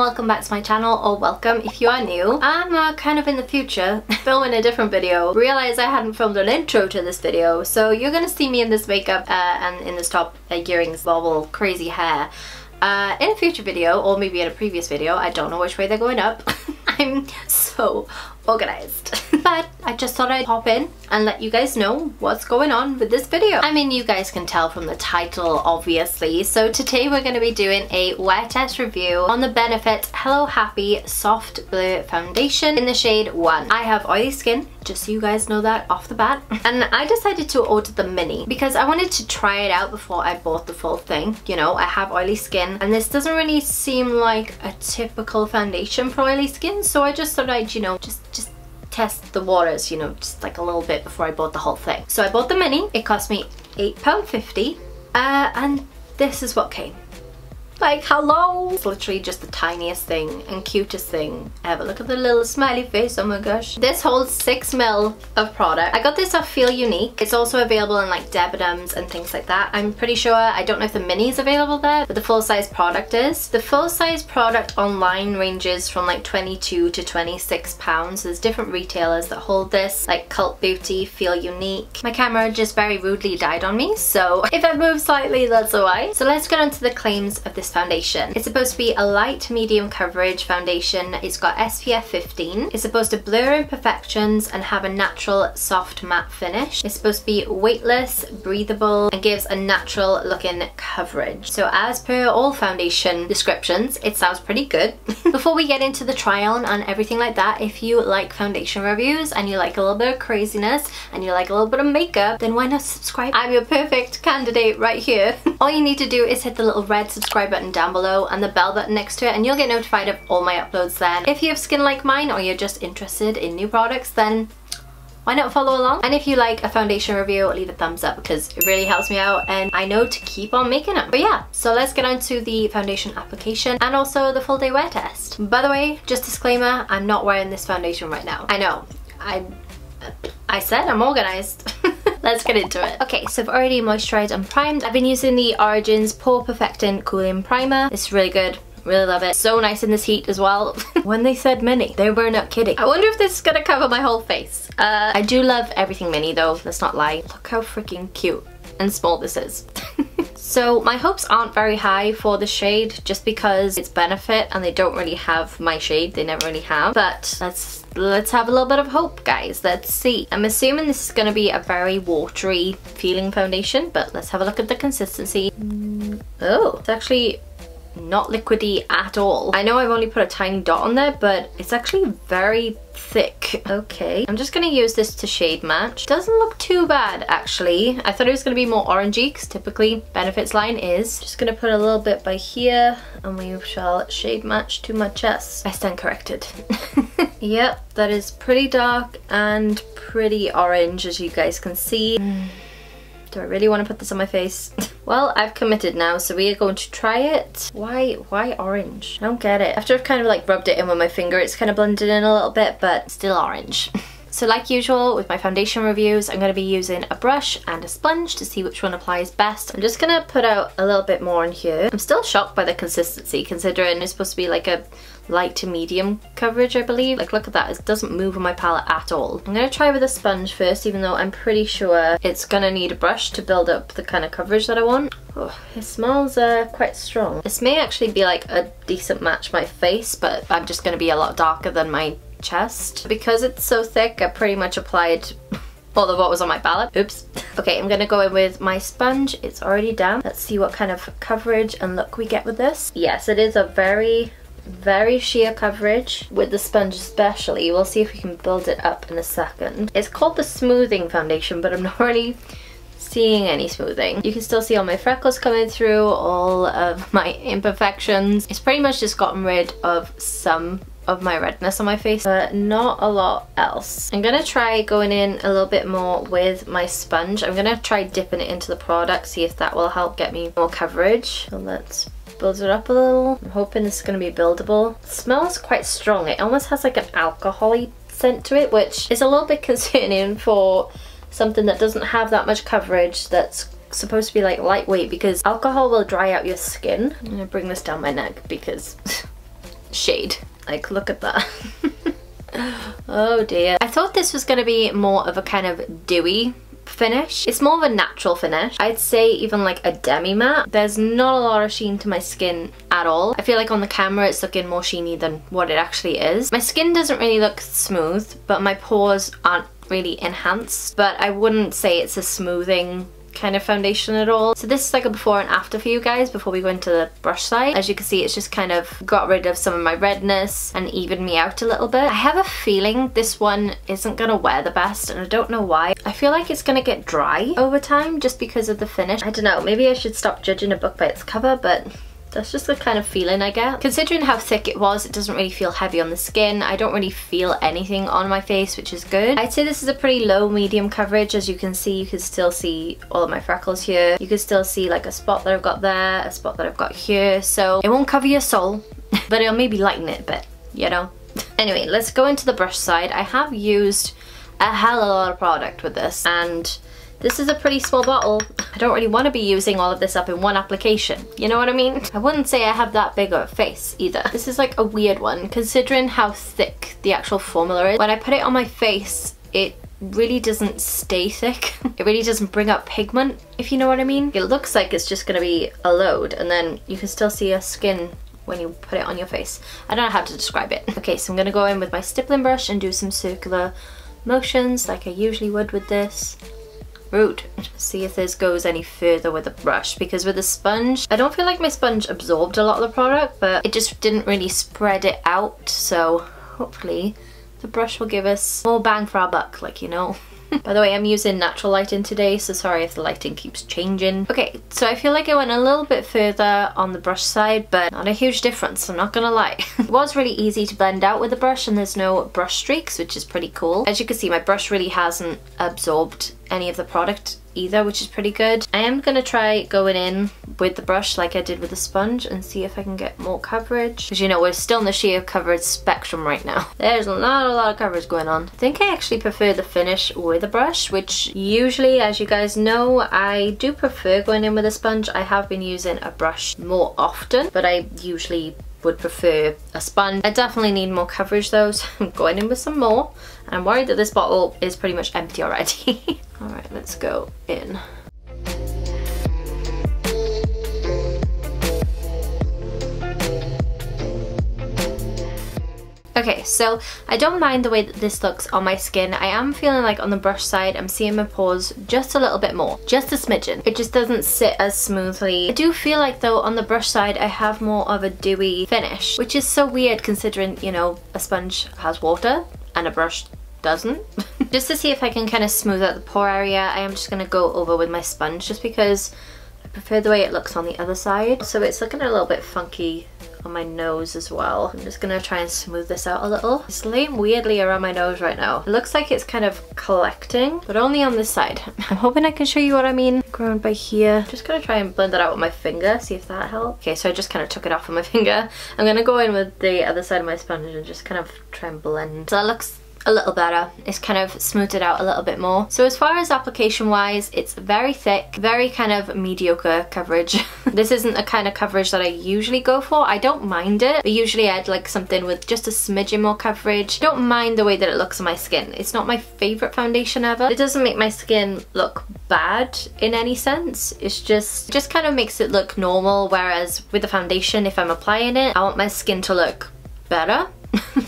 welcome back to my channel, or welcome if you are new. I'm kind of in the future filming a different video. Realized I hadn't filmed an intro to this video, so you're gonna see me in this makeup and in this top, earrings, bobble, crazy hair in a future video, or maybe in a previous video. I don't know which way they're going up. I'm so organized. But I just thought I'd hop in and let you guys know what's going on with this video. I mean, you guys can tell from the title, obviously. So today we're going to be doing a wear test review on the Benefit Hello Happy Soft Blur Foundation in the shade 1. I have oily skin, just so you guys know that off the bat. And I decided to order the mini because I wanted to try it out before I bought the full thing. You know, I have oily skin and this doesn't really seem like a typical foundation for oily skin. So I just thought I'd, you know, just test the waters, you know, just like a little bit before I bought the whole thing. So I bought the mini. It cost me £8.50 and this is what came. Like, hello! It's literally just the tiniest thing and cutest thing ever. Look at the little smiley face, oh my gosh. This holds 6ml of product. I got this off Feel Unique. It's also available in like Debenhams and things like that. I'm pretty sure, I don't know if the mini is available there, but the full size product is. The full size product online ranges from like £22 to £26. There's different retailers that hold this, like Cult Beauty, Feel Unique. My camera just very rudely died on me, so if I move slightly, that's alright. So let's get on to the claims of this foundation. It's supposed to be a light medium coverage foundation. It's got SPF 15. It's supposed to blur imperfections and have a natural soft matte finish. It's supposed to be weightless, breathable, and gives a natural looking coverage. So as per all foundation descriptions, it sounds pretty good. Before we get into the try on and everything like that, if you like foundation reviews and you like a little bit of craziness and you like a little bit of makeup, then why not subscribe? I'm your perfect candidate right here. All you need to do is hit the little red subscribe button down below and the bell button next to it, and you'll get notified of all my uploads then. If you have skin like mine or you're just interested in new products, then why not follow along? And if you like a foundation review, leave a thumbs up because it really helps me out and I know to keep on making them. But yeah, so let's get on to the foundation application and also the full day wear test. By the way, just disclaimer, I'm not wearing this foundation right now. I know, I said I'm organized. Let's get into it. Okay, so I've already moisturized and primed. I've been using the Origins Pore Perfectant Cooling Primer. It's really good. Really love it. So nice in this heat as well. When they said mini, they were not kidding. I wonder if this is gonna cover my whole face. I do love everything mini though, let's not lie. Look how freaking cute and small this is. So my hopes aren't very high for the shade just because it's Benefit and they don't really have my shade. They never really have. But let's have a little bit of hope, guys. Let's see. I'm assuming this is going to be a very watery feeling foundation, but let's have a look at the consistency. Oh, it's actually not liquidy at all. I know I've only put a tiny dot on there, but it's actually very thick. Okay, I'm just gonna use this to shade match. Doesn't look too bad actually. I thought it was gonna be more orangey because typically Benefit's line is. Just gonna put a little bit by here and we shall shade match to my chest. I stand corrected. Yep, that is pretty dark and pretty orange as you guys can see. Do I really want to put this on my face? Well, I've committed now, so we are going to try it. Why orange? I don't get it. After I've kind of like rubbed it in with my finger, it's kind of blended in a little bit, but still orange. So like usual with my foundation reviews, I'm going to be using a brush and a sponge to see which one applies best. I'm just going to put out a little bit more on here. I'm still shocked by the consistency considering it's supposed to be like a light to medium coverage, I believe. Like, look at that. It doesn't move on my palette at all. I'm going to try with a sponge first, even though I'm pretty sure it's going to need a brush to build up the kind of coverage that I want. Oh, it smells quite strong. This may actually be like a decent match my face, but I'm just going to be a lot darker than my chest. Because it's so thick, I pretty much applied all of what was on my palette. Oops. Okay, I'm gonna go in with my sponge. It's already damp. Let's see what kind of coverage and look we get with this. Yes, it is a very sheer coverage with the sponge especially. We'll see if we can build it up in a second. It's called the smoothing foundation, but I'm not really seeing any smoothing. You can still see all my freckles coming through, all of my imperfections. It's pretty much just gotten rid of some of my redness on my face, but not a lot else. I'm gonna try going in a little bit more with my sponge. I'm gonna try dipping it into the product, see if that will help get me more coverage. So let's build it up a little. I'm hoping this is going to be buildable. It smells quite strong. It almost has like an alcohol-y scent to it, which is a little bit concerning for something that doesn't have that much coverage that's supposed to be like lightweight, because alcohol will dry out your skin. I'm going to bring this down my neck because shade. Like, look at that. Oh dear. I thought this was going to be more of a kind of dewy finish. It's more of a natural finish. I'd say even like a demi matte. There's not a lot of sheen to my skin at all. I feel like on the camera it's looking more sheeny than what it actually is. My skin doesn't really look smooth, but my pores aren't really enhanced. But I wouldn't say it's a smoothing kind of foundation at all. So this is like a before and after for you guys before we go into the brush side. As you can see, it's just kind of got rid of some of my redness and evened me out a little bit. I have a feeling this one isn't gonna wear the best, and I don't know why. I feel like it's gonna get dry over time just because of the finish. I don't know, maybe I should stop judging a book by its cover, but that's just the kind of feeling I get. Considering how thick it was, it doesn't really feel heavy on the skin. I don't really feel anything on my face, which is good. I'd say this is a pretty low medium coverage. As you can see, you can still see all of my freckles here. You can still see like a spot that I've got there, a spot that I've got here. So it won't cover your soul, but it'll maybe lighten it a bit, you know? Anyway, let's go into the brush side. I have used a hell of a lot of product with this, and this is a pretty small bottle. I don't really want to be using all of this up in one application. You know what I mean? I wouldn't say I have that big of a face either. This is like a weird one, considering how thick the actual formula is. When I put it on my face, it really doesn't stay thick. It really doesn't bring up pigment, if you know what I mean. It looks like it's just gonna be a load, and then you can still see your skin when you put it on your face. I don't know how to describe it. Okay, so I'm gonna go in with my stippling brush and do some circular motions like I usually would with this. Root. See if this goes any further with a brush, because with a sponge, I don't feel like my sponge absorbed a lot of the product, but it just didn't really spread it out. So hopefully the brush will give us more bang for our buck, like, you know. By the way, I'm using natural lighting today, so sorry if the lighting keeps changing. Okay, so I feel like I went a little bit further on the brush side, but not a huge difference, I'm not gonna lie. It was really easy to blend out with the brush, and there's no brush streaks, which is pretty cool. As you can see, my brush really hasn't absorbed any of the product either, which is pretty good. I am gonna try going in with the brush like I did with the sponge and see if I can get more coverage, because you know we're still in the sheer coverage spectrum right now. There's not a lot of coverage going on. I think I actually prefer the finish with a brush, which usually, as you guys know, I do prefer going in with a sponge. I have been using a brush more often, but I usually would prefer a sponge. I definitely need more coverage though, so I'm going in with some more. And I'm worried that this bottle is pretty much empty already. Alright, let's go in. Okay, so I don't mind the way that this looks on my skin. I am feeling like on the brush side, I'm seeing my pores just a little bit more. Just a smidgen. It just doesn't sit as smoothly. I do feel like though on the brush side, I have more of a dewy finish, which is so weird considering, you know, a sponge has water and a brush doesn't. Just to see if I can kind of smooth out the pore area, I am just going to go over with my sponge just because I prefer the way it looks on the other side. So it's looking a little bit funky on my nose as well. I'm just gonna try and smooth this out a little. It's laying weirdly around my nose right now. It looks like it's kind of collecting, but only on this side. I'm hoping I can show you what I mean. Grown by here. Just gonna try and blend that out with my finger, see if that helps. Okay, so I just kind of took it off with my finger. I'm gonna go in with the other side of my sponge and just kind of try and blend. So that looks a little better. It's kind of smoothed it out a little bit more. So as far as application wise, it's very thick, very kind of mediocre coverage. This isn't the kind of coverage that I usually go for. I don't mind it, but usually I'd like something with just a smidgen more coverage. I don't mind the way that it looks on my skin. It's not my favorite foundation ever. It doesn't make my skin look bad in any sense. It's just kind of makes it look normal, whereas with the foundation, if I'm applying it, I want my skin to look better.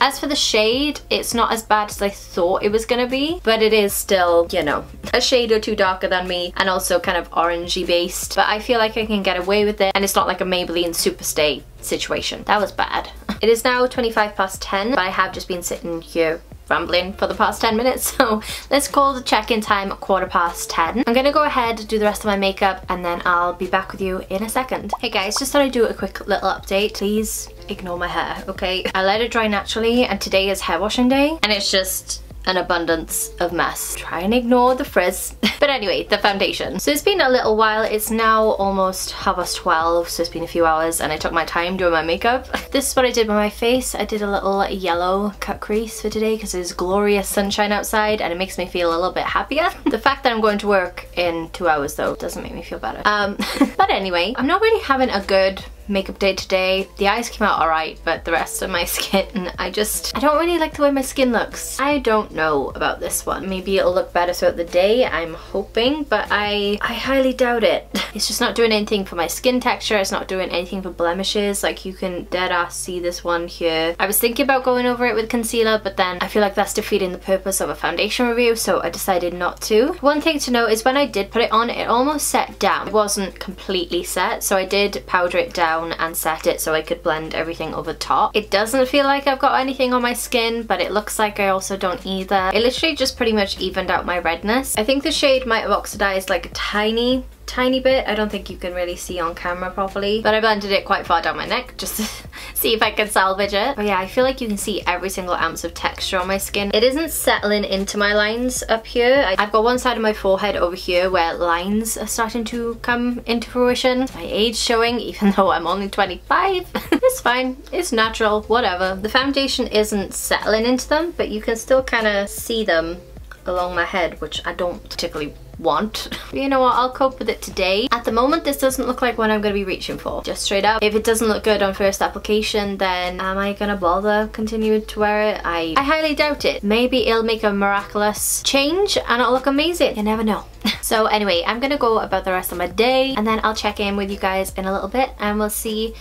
As for the shade, it's not as bad as I thought it was gonna be, but it is still, you know, a shade or two darker than me, and also kind of orangey based, but I feel like I can get away with it, and it's not like a Maybelline Superstay situation. That was bad. It is now 10:25, but I have just been sitting here rambling for the past 10 minutes, so let's call the check-in time 10:15. I'm gonna go ahead, do the rest of my makeup, and then I'll be back with you in a second. Hey guys, just thought I'd do a quick little update. Please ignore my hair, okay? I let it dry naturally, and today is hair washing day, and it's just an abundance of mess. Try and ignore the frizz. But anyway, the foundation. So it's been a little while. It's now almost 12:30, so it's been a few hours, and I took my time doing my makeup. This is what I did with my face. I did a little yellow cut crease for today because there's glorious sunshine outside and it makes me feel a little bit happier. The fact that I'm going to work in 2 hours though doesn't make me feel better. But anyway, I'm not really having a good makeup day today. The eyes came out alright, but the rest of my skin, I don't really like the way my skin looks. I don't know about this one. Maybe it'll look better throughout the day, I'm hoping, but I highly doubt it. It's just not doing anything for my skin texture, it's not doing anything for blemishes. Like, you can dead ass see this one here. I was thinking about going over it with concealer, but then I feel like that's defeating the purpose of a foundation review, so I decided not to. One thing to note is when I did put it on, it almost set down. It wasn't completely set, so I did powder it down and set it so I could blend everything over top. It doesn't feel like I've got anything on my skin, but it looks like I also don't either. It literally just pretty much evened out my redness. I think the shade might have oxidized like a tiny bit. I don't think you can really see on camera properly, but I blended it quite far down my neck just to see if I can salvage it. But yeah, I feel like you can see every single ounce of texture on my skin. It isn't settling into my lines up here. I've got one side of my forehead over here where lines are starting to come into fruition. It's my age showing, even though I'm only 25. It's fine, it's natural, whatever. The foundation isn't settling into them, but you can still kind of see them along my head, which I don't particularly want. You know what, I'll cope with it today. At the moment, this doesn't look like what I'm going to be reaching for. Just straight up. If it doesn't look good on first application, then am I going to bother continuing to wear it? I highly doubt it. Maybe it'll make a miraculous change and it'll look amazing. You never know. So anyway, I'm going to go about the rest of my day and then I'll check in with you guys in a little bit and we'll see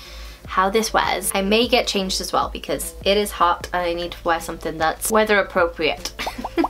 how this wears. I may get changed as well because it is hot and I need to wear something that's weather appropriate.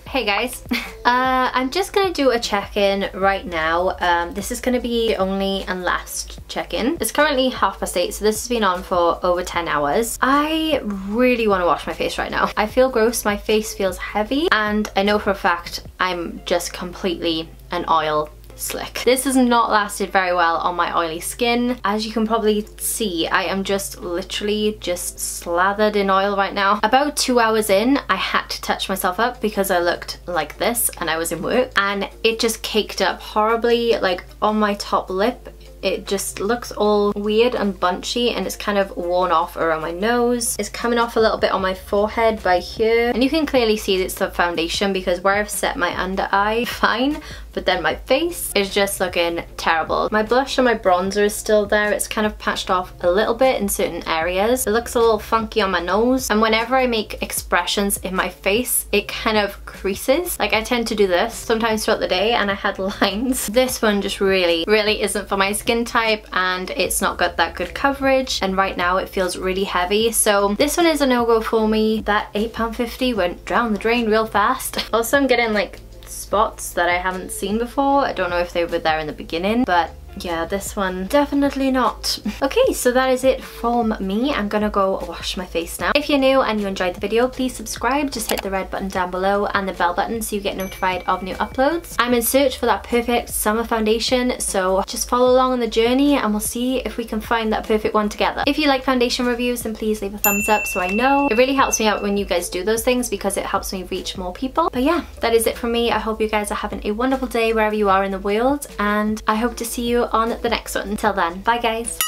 Hey guys, I'm just gonna do a check-in right now. This is gonna be the only and last check-in. It's currently 8:30, so this has been on for over 10 hours. I really wanna wash my face right now. I feel gross, my face feels heavy, and I know for a fact I'm just completely an oil slick. This has not lasted very well on my oily skin. As you can probably see, I am just literally just slathered in oil right now. About 2 hours in, I had to touch myself up because I looked like this and I was in work, and it just caked up horribly, like on my top lip. It just looks all weird and bunchy, and it's kind of worn off around my nose. It's coming off a little bit on my forehead by here, and you can clearly see it's the foundation because where I've set my under eye, fine, but then my face is just looking terrible. My blush and my bronzer is still there. It's kind of patched off a little bit in certain areas. It looks a little funky on my nose, and whenever I make expressions in my face, it kind of creases. Like, I tend to do this sometimes throughout the day, and I had lines. This one just really isn't for my skin type, and it's not got that good coverage, and right now it feels really heavy, so this one is a no-go for me. That £8.50 went down the drain real fast. Also, I'm getting like spots that I haven't seen before. I don't know if they were there in the beginning, but yeah, this one definitely not. Okay, so that is it from me. I'm gonna go wash my face now. If you're new and you enjoyed the video, please subscribe. Just hit the red button down below and the bell button so you get notified of new uploads. I'm in search for that perfect summer foundation, so just follow along on the journey and we'll see if we can find that perfect one together. If you like foundation reviews, then please leave a thumbs up so I know. It really helps me out when you guys do those things because it helps me reach more people. But yeah, that is it from me. I hope you guys are having a wonderful day wherever you are in the world, and I hope to see you on the next one. Until then, bye guys.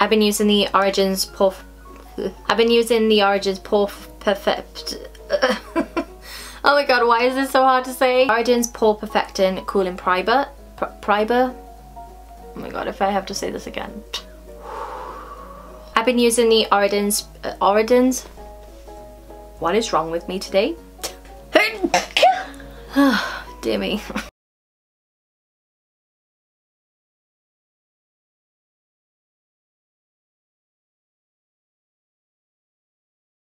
I've been using the Origins Pore Perfect. Oh my god, why is this so hard to say? Origins Pore Perfectant Cooling Primer. Oh my god, if I have to say this again. I've been using the Origins. What is wrong with me today? Dear me.